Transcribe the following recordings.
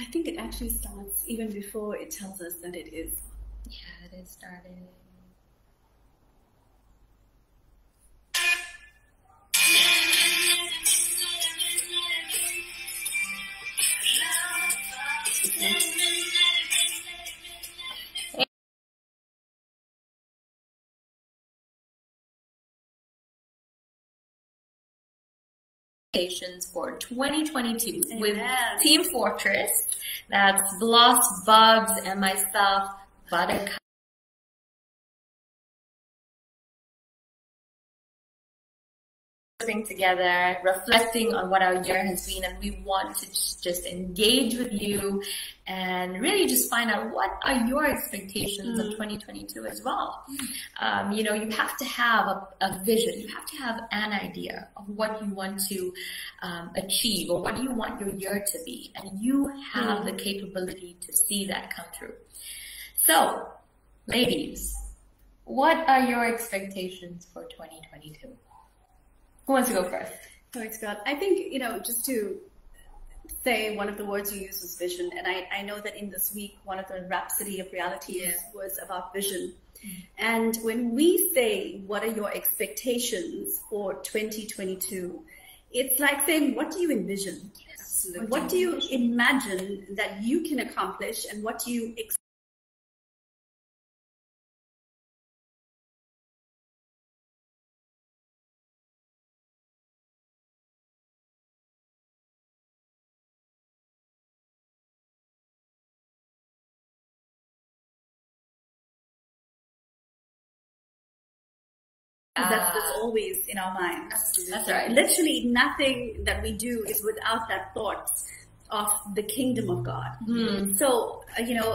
I think it actually starts even before it tells us that it is. Yeah, it is starting. For 2022 with Team Fortress. That's Bloss, Bugs, and myself, Buttercup. Together, reflecting on what our year has been, and we want to just engage with you and really just find out what are your expectations of 2022 as well. You know, you have to have a vision, you have to have an idea of what you want to achieve or what you want your year to be, and you have the capability to see that come through. So, ladies, what are your expectations for 2022? Who wants to go first? Thanks, God. I think, you know, just to say one of the words you used was vision. And I know that in this week, one of the Rhapsody of Realities was about vision. And when we say, what are your expectations for 2022? It's like saying, what do you envision? Yes, what do you imagine that you can accomplish? And what do you expect? That's always in our minds. That's right. Literally nothing that we do is without that thought of the kingdom of God. So, you know,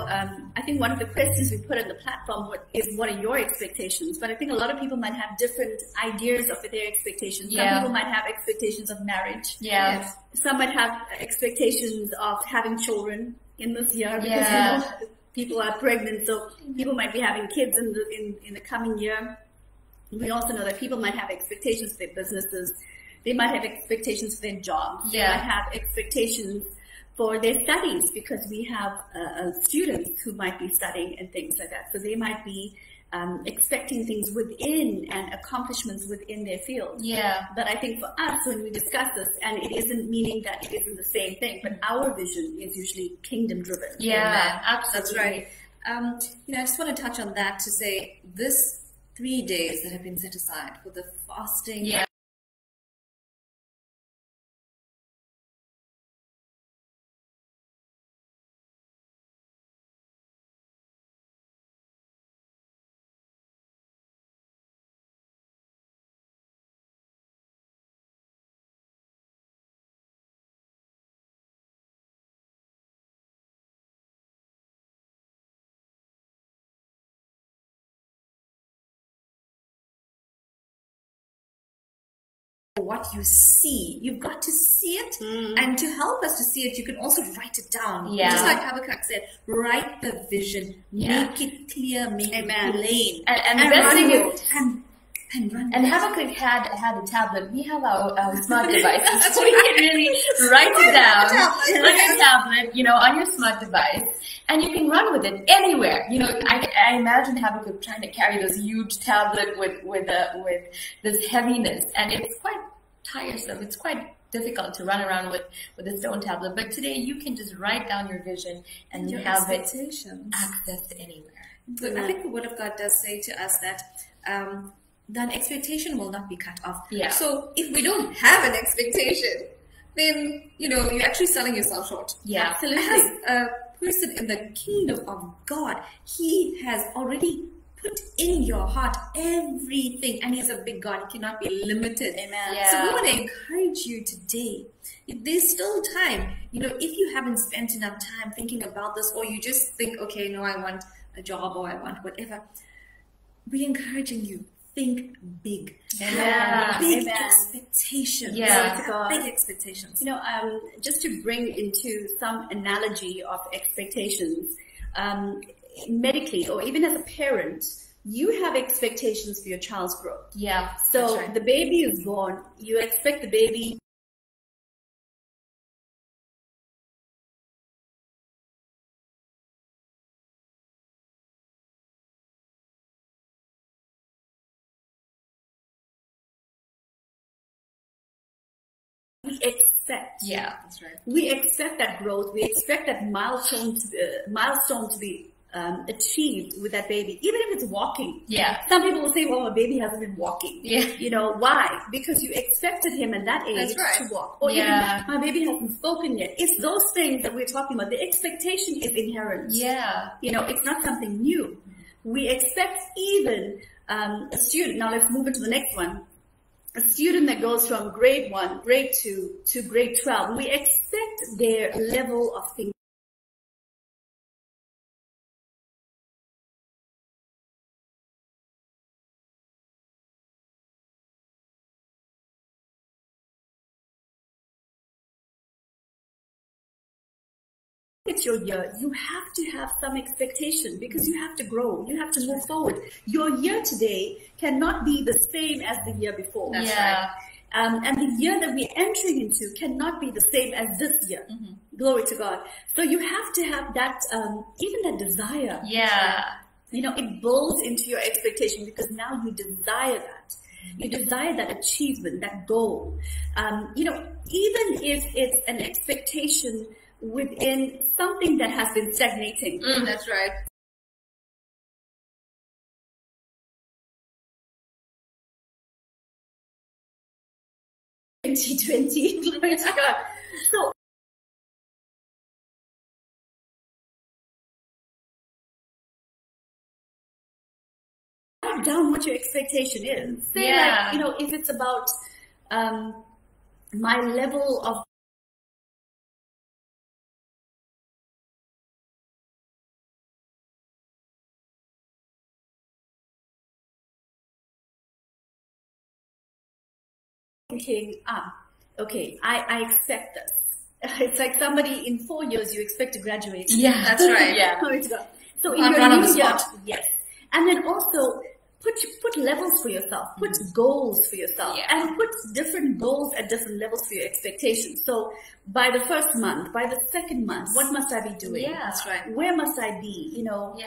I think one of the questions we put on the platform is, what are your expectations? But I think a lot of people might have different ideas of their expectations. Some people might have expectations of marriage. Some might have expectations of having children in this year, because you know, people are pregnant, so people might be having kids in the coming year. We also know that people might have expectations for their businesses. They might have expectations for their jobs. They might have expectations for their studies, because we have students who might be studying and things like that. So they might be expecting things within and accomplishments within their field. But I think for us, when we discuss this, and it isn't meaning that it isn't the same thing, but our vision is usually kingdom driven. Absolutely. That's right. You know, I just want to touch on that to say this. 3 days that have been set aside for the fasting. What you see, you've got to see it, and to help us to see it, you can also write it down. Just like Habakkuk said, write the vision, make it clear, make it plain, and run with it. And Habakkuk had a tablet. We have our smart devices, so we can really write it down on your tablet, you know, on your smart device, and you can run with it anywhere. You know, I imagine Habakkuk trying to carry this huge tablet with this heaviness, and it's quite tiresome. It's quite difficult to run around with a stone tablet. But today you can just write down your vision and your expectations. Accessed anywhere. But I think the Word of God does say to us that that expectation will not be cut off. So if we don't have an expectation, then, you know, you're actually selling yourself short. Absolutely. As a person in the kingdom of God, He has already put in your heart everything, and He's a big God. He cannot be limited. So we want to encourage you today. There's still time. You know, if you haven't spent enough time thinking about this, or you just think, okay, no, I want a job, or I want whatever, we're encouraging you. Think big. Big expectations. Big expectations. You know, just to bring into some analogy of expectations, medically, or even as a parent, you have expectations for your child's growth. So the baby is born, you expect the baby expect. Yeah, that's right. We expect that growth. We expect that milestone to be achieved with that baby, even if it's walking. Yeah. Some people will say, well, my baby hasn't been walking. Yeah. You know, why? Because you expected him at that age to walk. Or even, my baby hasn't spoken yet. It's those things that we're talking about. The expectation is inherent. Yeah. You know, it's not something new. We expect even a student. Now let's move into the next one. A student that goes from grade 1, grade 2 to grade 12. We expect their level of thinking. Your year, you have to have some expectation because you have to grow, you have to move forward. Your year today cannot be the same as the year before. That's right. And the year that we're entering into cannot be the same as this year. Mm-hmm. Glory to God. So you have to have that, even that desire. Yeah. You know, it builds into your expectation because now you desire that. You desire that achievement, that goal. You know, even if it's an expectation within something that has been stagnating. Mm, that's right. Glory to God. So write down what your expectation is. Say like, you know, if it's about my level of thinking, okay, I expect this. It's like somebody in 4 years, you expect to graduate. Yeah, that's right. Yeah. So in your new year, yes. And then also put levels for yourself, put goals for yourself, and put different goals at different levels for your expectations. So by the first month, by the second month, what must I be doing? Yeah, that's right. Where must I be? You know,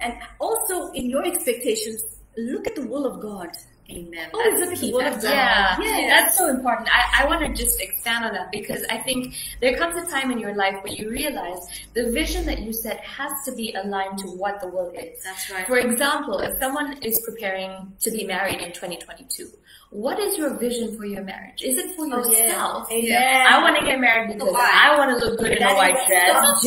and also in your expectations, look at the will of God. Amen. That's so important. I want to just expand on that because I think there comes a time in your life where you realize the vision that you set has to be aligned to what the will is. That's right. For example, if someone is preparing to be married in 2022, what is your vision for your marriage? Is it for yourself? Yeah. I want to get married because I want to look good in a white dress.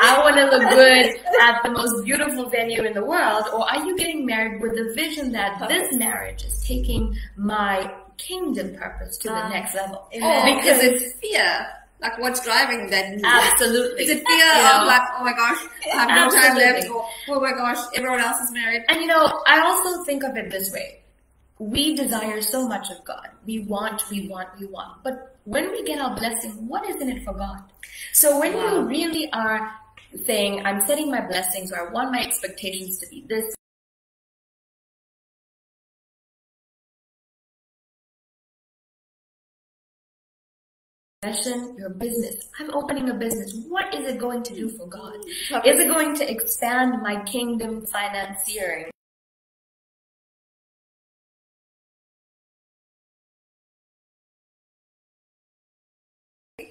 I want to look good at the most beautiful venue in the world. Or are you getting married with the vision that this marriage is taking my kingdom purpose to the next level? Because it's fear. Like, what's driving that? Absolutely. Is it fear of like, oh my gosh, I have no time left, or oh my gosh, everyone else is married? And you know, I also think of it this way. We desire so much of God. We want. But when we get our blessing, what is in it for God? So when you really are saying, I'm setting my blessings, or I want my expectations to be this, your business. I'm opening a business. What is it going to do for God? Is it going to expand my kingdom financiering?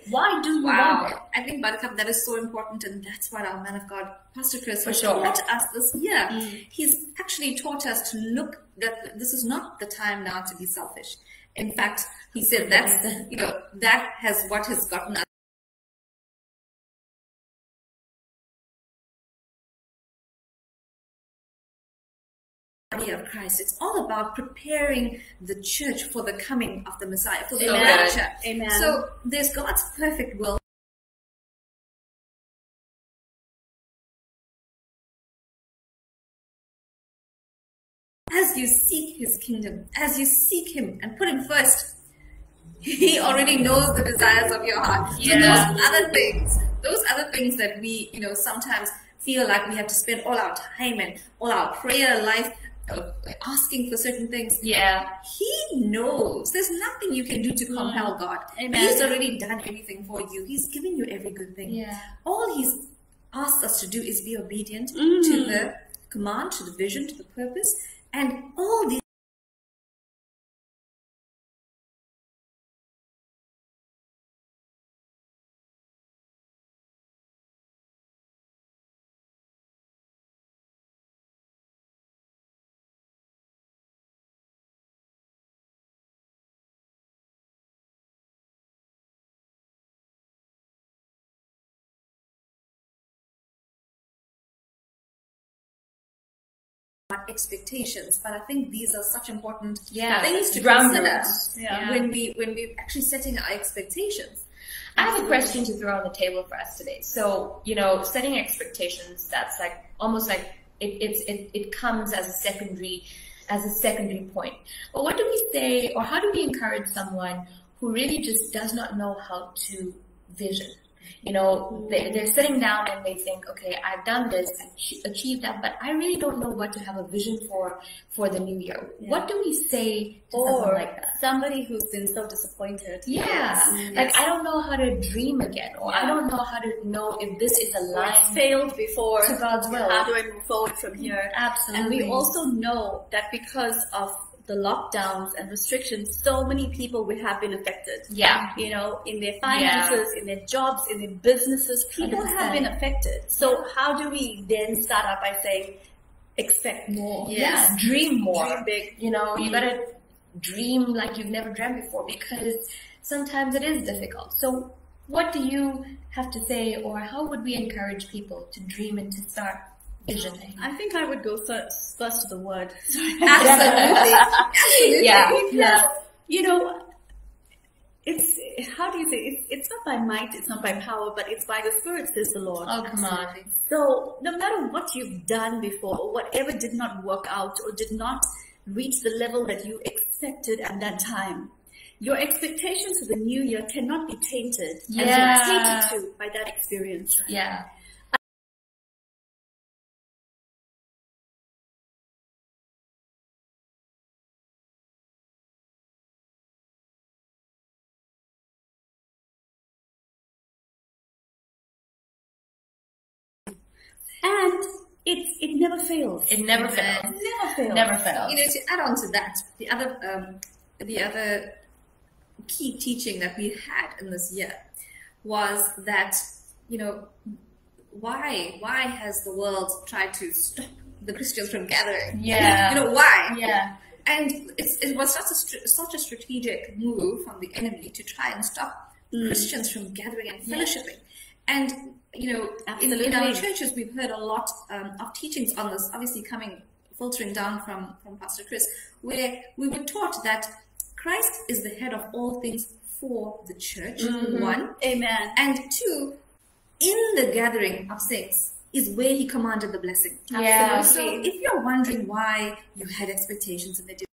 Why do you want it? I think, Buttercup, that is so important, and that's what our man of God, Pastor Chris, taught us this year. He's actually taught us to look that this is not the time now to be selfish. In fact, he said that's, you know, that has what has gotten us. Of Christ. It's all about preparing the church for the coming of the Messiah, for the rapture. Amen. So there's God's perfect will. As you seek His kingdom, as you seek Him and put Him first, He already knows the desires of your heart. Yeah. So those other things that we, you know, sometimes feel like we have to spend all our time and all our prayer life asking for certain things. Yeah. He knows. There's nothing you can do to compel God. Amen. He's already done everything for you. He's given you every good thing. Yeah. All He's asked us to do is be obedient to the command, to the vision, to the purpose, and all these my expectations. But I think these are such important things to consider when we're actually setting our expectations. I have a question to throw on the table for us today. So, you know, setting expectations, that's like almost like it comes as a secondary point. But what do we say, or how do we encourage someone who really just does not know how to vision? You know, they're sitting down and they think, okay, I've done this, I've achieved that, but I really don't know what to have a vision for the new year. Yeah. What do we say to someone like that? Somebody who's been so disappointed. Yeah. Yes. Like, I don't know how to dream again, or I don't know how to know if this is aligned. I failed before. To God's will. How do I move forward from here? Absolutely. And we also know that because of the lockdowns and restrictions, so many people will have been affected. Yeah. You know, in their finances, in their jobs, in their businesses, people 100%. Have been affected. So how do we then start out by saying, expect more? Yes. Dream more. Dream big. You know, you gotta dream like you've never dreamt before, because sometimes it is difficult. So what do you have to say, or how would we encourage people to dream and to start visioning? I think I would go first to the word. Absolutely. Because, you know, it's, how do you say, it's not by might, it's not by power, but it's by the Spirit, says the Lord. Oh, come on. So no matter what you've done before, or whatever did not work out or did not reach the level that you expected at that time, your expectations for the new year cannot be tainted as you're tainted to by that experience. Right? Yeah. And it never fails. It never fails. It never fails. Never fails. You know, to add on to that, the other key teaching that we had in this year was that, you know, why has the world tried to stop the Christians from gathering? Yeah. You know, why? Yeah. And it was such a strategic move from the enemy to try and stop Christians from gathering and fellowshipping. And, you know, in our churches, we've heard a lot of teachings on this, obviously filtering down from Pastor Chris, where we were taught that Christ is the head of all things for the church, one. Amen. And two, in the gathering of saints is where he commanded the blessing. Yeah. Absolutely. So if you're wondering why you had expectations and they didn't,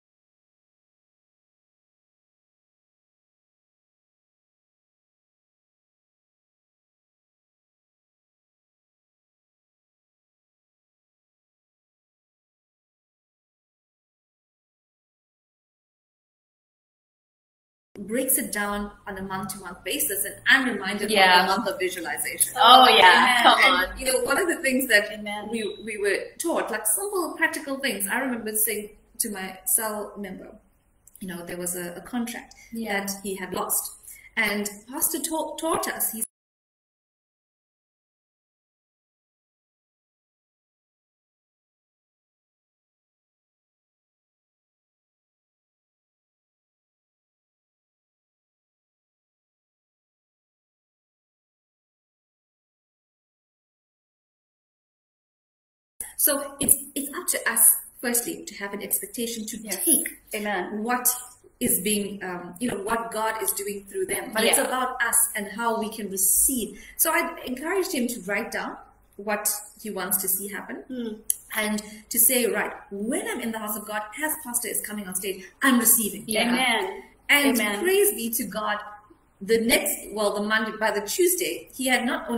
breaks it down on a month-to-month basis, and I'm reminded of the month of visualization. Oh yeah, come on. And, you know, one of the things that we were taught, like simple practical things. I remember saying to my cell member, you know, there was a contract that he had lost, and Pastor taught us. He So it's up to us, firstly, to have an expectation to take what is being, you know, what God is doing through them. But it's about us and how we can receive. So I encouraged him to write down what he wants to see happen and to say, right, when I'm in the house of God, as Pastor is coming on stage, I'm receiving. Yeah. Amen. And praise be to God, the Monday, by the Tuesday, he had not only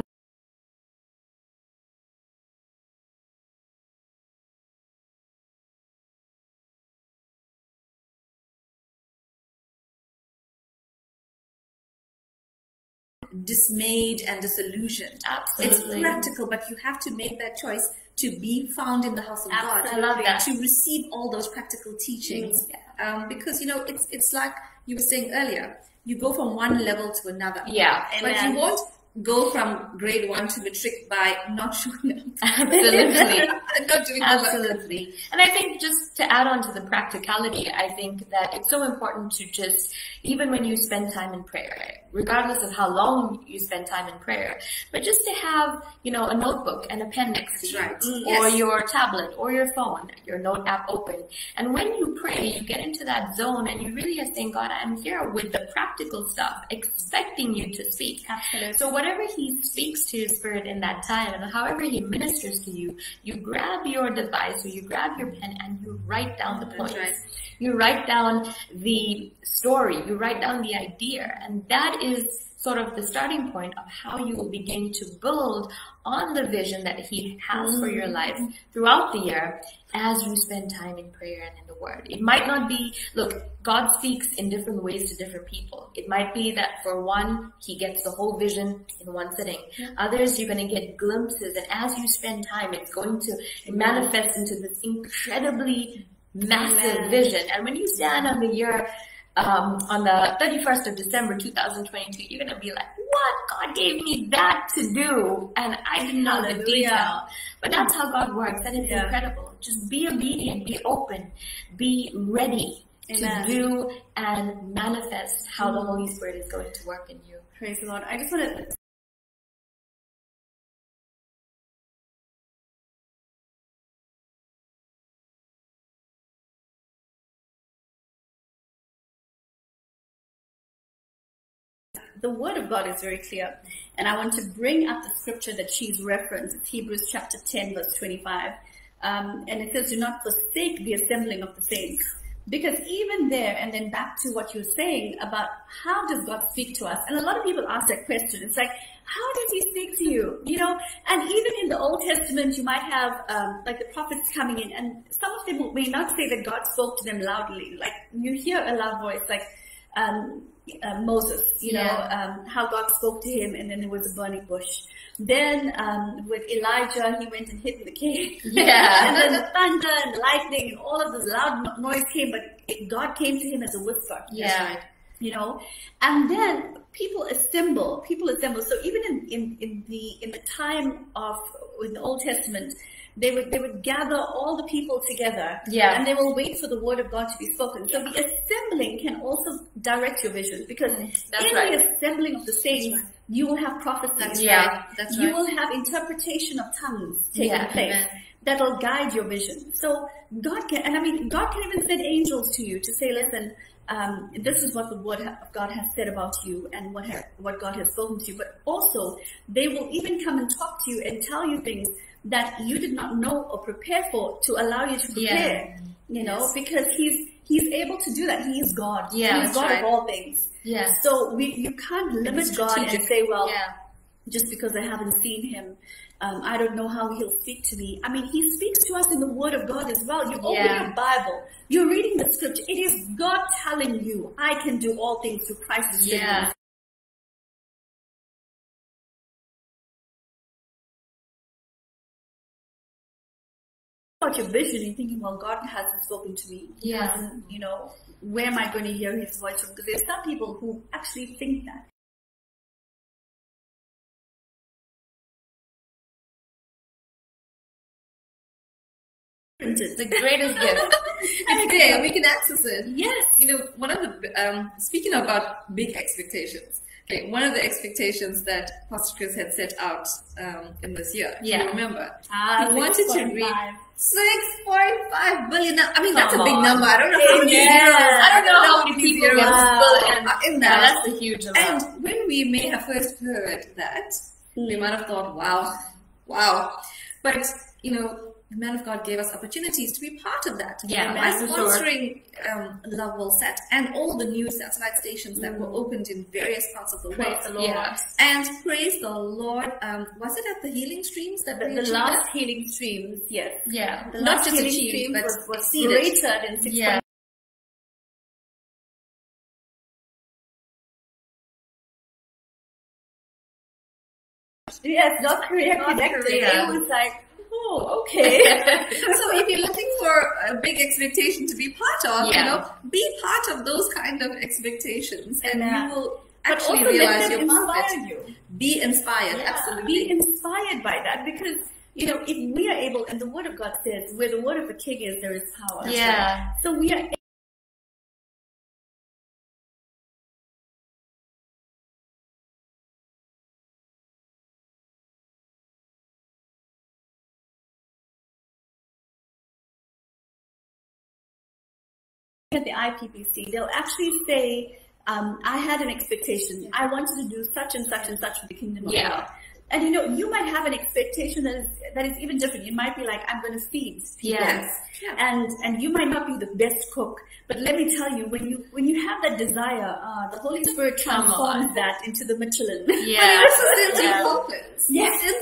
dismayed and disillusioned. Absolutely. It's practical, but you have to make that choice to be found in the house of God. I love that. To receive all those practical teachings. Yeah. Because, you know, it's like you were saying earlier, you go from one level to another. Yeah. But you won't go from grade 1 to matric by not showing up. Absolutely. Not doing absolutely work. And I think just to add on to the practicality, I think that it's so important to just, even when you spend time in prayer, regardless of how long you spend time in prayer, but just to have, you know, a notebook and a pen next to you, right. Or yes. your tablet or your phone, your note app open. And when you pray, you get into that zone and you really are saying, God, I'm here with the practical stuff, expecting you to speak. Absolutely. So whatever he speaks to your spirit in that time and however he ministers to you, you grab your device or you grab your pen and you write down the points. Right. You write down the story. You write down the idea. And that is sort of the starting point of how you will begin to build on the vision that he has for your life throughout the year as you spend time in prayer and in the word. It might not be, look, God speaks in different ways to different people. It might be that for one, he gets the whole vision in one sitting. Others, you're going to get glimpses. And as you spend time, it's going to manifest into this incredibly massive vision. And when you stand on the year, on the 31st of December 2022, you're going to be like, what? God gave me that to do, and I didn't know the detail. But that's how God works, and it's incredible. Just be obedient, be open, be ready to do and manifest how the Holy Spirit is going to work in you. Praise the Lord. I just want to... The word of God is very clear, and I want to bring up the scripture that she's referenced. It's Hebrews chapter 10, verse 25, and it says, do not forsake the assembling of the saints. Because even there, and then back to what you're saying about how does God speak to us? And a lot of people ask that question. It's like, how does he speak to you? You know, and even in the Old Testament, you might have like the prophets coming in, and some of them may not say that God spoke to them loudly. Like you hear a loud voice, like, Moses, you know, how God spoke to him, and then it was a burning bush. Then with Elijah, he went and hid in the cave. And then the thunder and lightning and all of this loud noise came, but God came to him as a whisper. You know, and then people assemble. People assemble. So even in the time of in the Old Testament, they would gather all the people together, and they will wait for the word of God to be spoken. So the assembling can also direct your vision, because in the assembling of the saints, you will have prophecy. You will have interpretation of tongues taking place that'll guide your vision. So God can, and I mean, God can even send angels to you to say, listen, this is what the word of God has said about you and what God has spoken to you. But also, they will even come and talk to you and tell you things that you did not know or prepare for, to allow you to prepare, you know, because he's able to do that. He is God. He's God of all things. So you can't limit God and say, well, just because I haven't seen him, I don't know how he'll speak to me. I mean, he speaks to us in the word of God as well. You open your Bible, you're reading the scripture. It is God telling you, I can do all things through Christ's goodness. Your vision and thinking, well, God hasn't spoken to me. You know, where am I going to hear his voice from? Because there's some people who actually think that. It's the greatest gift. It's there. We can access it. Yes. You know, one of the, speaking about big expectations, okay, one of the expectations that Pastor Chris had set out in this year, you remember, he wanted to read 6.5 billion. I mean, that's a big number. I don't know how many zeros. I don't know how many people in that. That's a huge amount. And when we may have first heard that, we might have thought, wow, wow. But, you know, the man of God gave us opportunities to be part of that. By sponsoring Love Will Set and all the new satellite stations that were opened in various parts of the world. Praise the Lord. And praise the Lord. Was it at the Healing Streams? That the last Healing Streams, the last Healing Streams was rated in 6.5. North Korea connected. It was like... Oh, okay. So if you're looking for a big expectation to be part of, you know, be part of those kind of expectations, and you will actually realize your purpose. Be inspired, yeah, absolutely. Be inspired by that, because, you know, if we are able, and the word of God says, where the word of the king is, there is power. Yeah. So we are at the IPCC, they'll actually say, I had an expectation. I wanted to do such and such and such for the kingdom of God. And you know, you might have an expectation that is even different. It might be like, I'm going to feed people. Yes. And you might not be the best cook, but let me tell you, when you have that desire, the Holy Spirit transforms that into the Michelin. Yes. Sends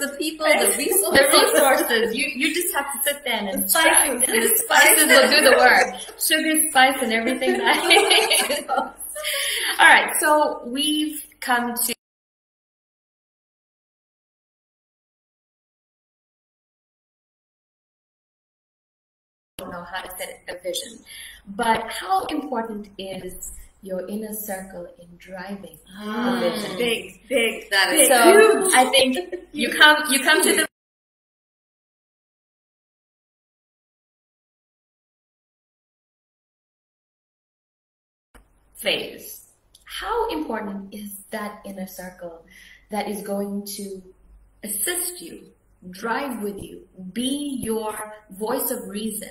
the people, the resources. You just have to sit there and try. And the spices will do the work. Sugar, spice, and everything. All right. So we've come to know how to set a vision, but how important is your inner circle in driving a vision? Big. That is big. So I think you come to the phase. How important is that inner circle that is going to assist you, drive with you, be your voice of reason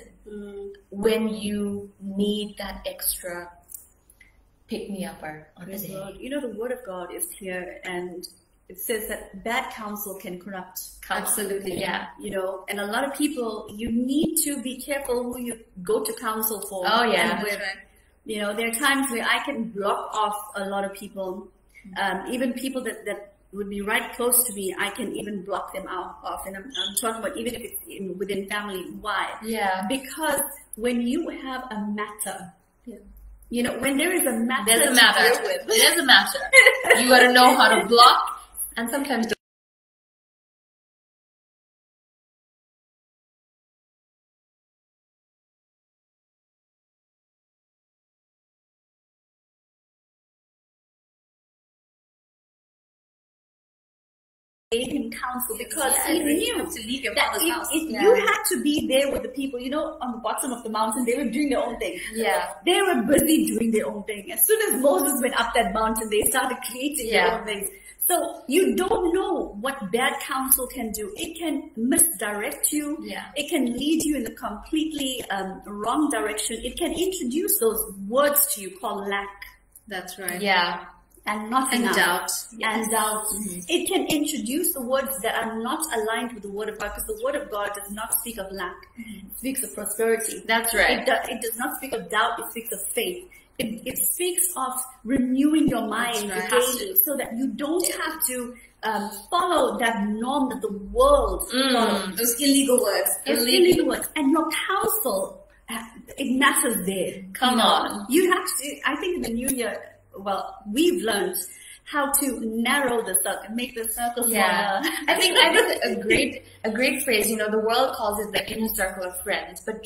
when you need that extra pick-me-upper on the day? You know, the word of God is clear, and it says that bad counsel can corrupt. Absolutely, yeah. You know, and a lot of people, you need to be careful who you go to counsel for. Oh, yeah. You know, there are times where I can block off a lot of people, even people that would be right close to me, I can even block them off. And I'm talking about even if it's within family. Why? Yeah. Because when you have a matter, you know, when there is a matter, there's a matter. You got to know how to block, and sometimes in counsel, because he knew to leave your father's house. You had to be there with the people, you know, on the bottom of the mountain. They were doing their own thing. Yeah. They were busy doing their own thing. As soon as Moses went up that mountain, they started creating their own things. So you don't know what bad counsel can do. It can misdirect you. Yeah. It can lead you in a completely wrong direction. It can introduce those words to you called lack. That's right. Yeah. And not enough. And doubt. Mm-hmm. It can introduce the words that are not aligned with the word of God, because the word of God does not speak of lack. Mm-hmm. It speaks of prosperity. That's right. It does not speak of doubt. It speaks of faith. It speaks of renewing your mind daily, so that you don't have to follow that norm that the world follows. Those illegal words. And your counsel, it matters there. Come on. You have to, I think in the new year, well, we've learned how to narrow the circle, make the circle smaller. I think that was a great phrase. You know, the world calls it the inner circle of friends, but